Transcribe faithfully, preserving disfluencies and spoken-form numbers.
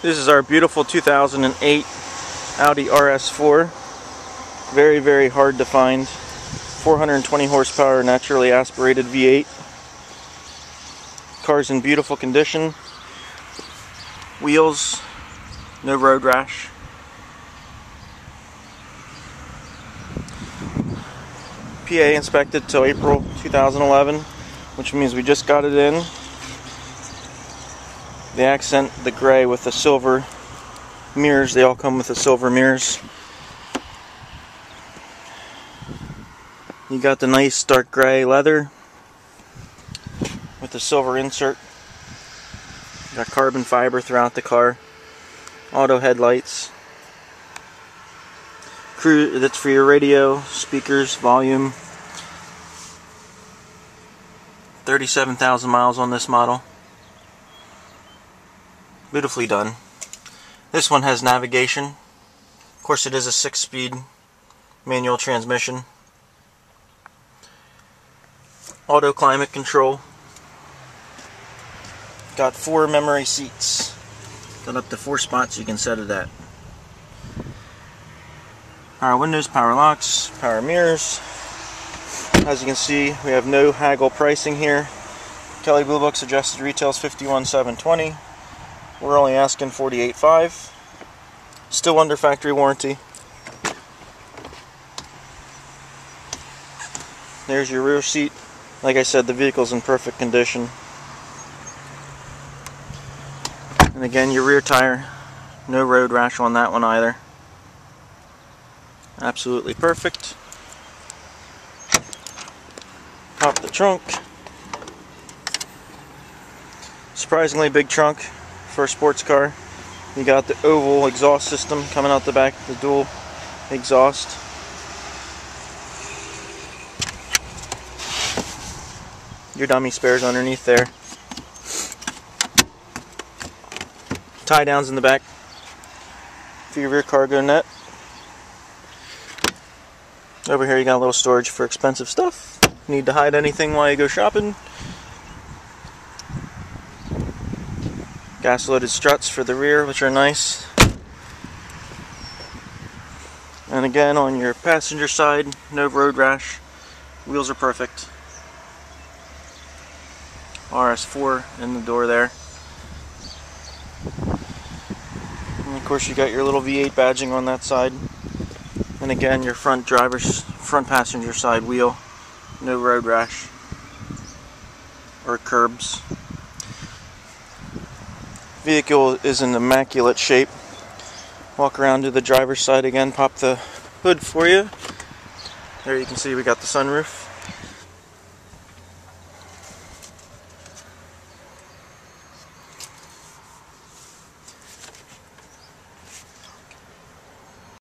This is our beautiful two thousand eight Audi R S four. Very, very hard to find. four hundred twenty horsepower, naturally aspirated V eight. Car's in beautiful condition. Wheels, no road rash. P A inspected till April two thousand eleven, which means we just got it in. The accent, the gray with the silver mirrors, they all come with the silver mirrors. You got the nice dark gray leather with the silver insert. You got carbon fiber throughout the car. Auto headlights. Cruise, that's for your radio, speakers, volume. thirty-seven thousand miles on this model. Beautifully done. This one has navigation. Of course, it is a six-speed manual transmission. Auto climate control. Got four memory seats. Got up to four spots you can set it at. Power windows, power locks, power mirrors. As you can see, we have no haggle pricing here. Kelley Blue Book suggested retails fifty-one thousand seven hundred twenty dollars. We're only asking forty-eight thousand five hundred dollars. Still under factory warranty. There's your rear seat. Like I said, the vehicle's in perfect condition. And again, your rear tire. No road rash on that one either. Absolutely perfect. Pop the trunk. Surprisingly big trunk. For a sports car, you got the oval exhaust system coming out the back, the dual exhaust. Your dummy spares underneath there. Tie downs in the back for your rear cargo net. Over here you got a little storage for expensive stuff. Need to hide anything while you go shopping. Gas-loaded struts for the rear, which are nice. And again, on your passenger side, no road rash. Wheels are perfect. R S four in the door there. And of course, you got your little V eight badging on that side. And again, your front driver's, front passenger side wheel, no road rash or curbs. Vehicle is in immaculate shape. Walk around to the driver's side again, pop the hood for you. There you can see we got the sunroof.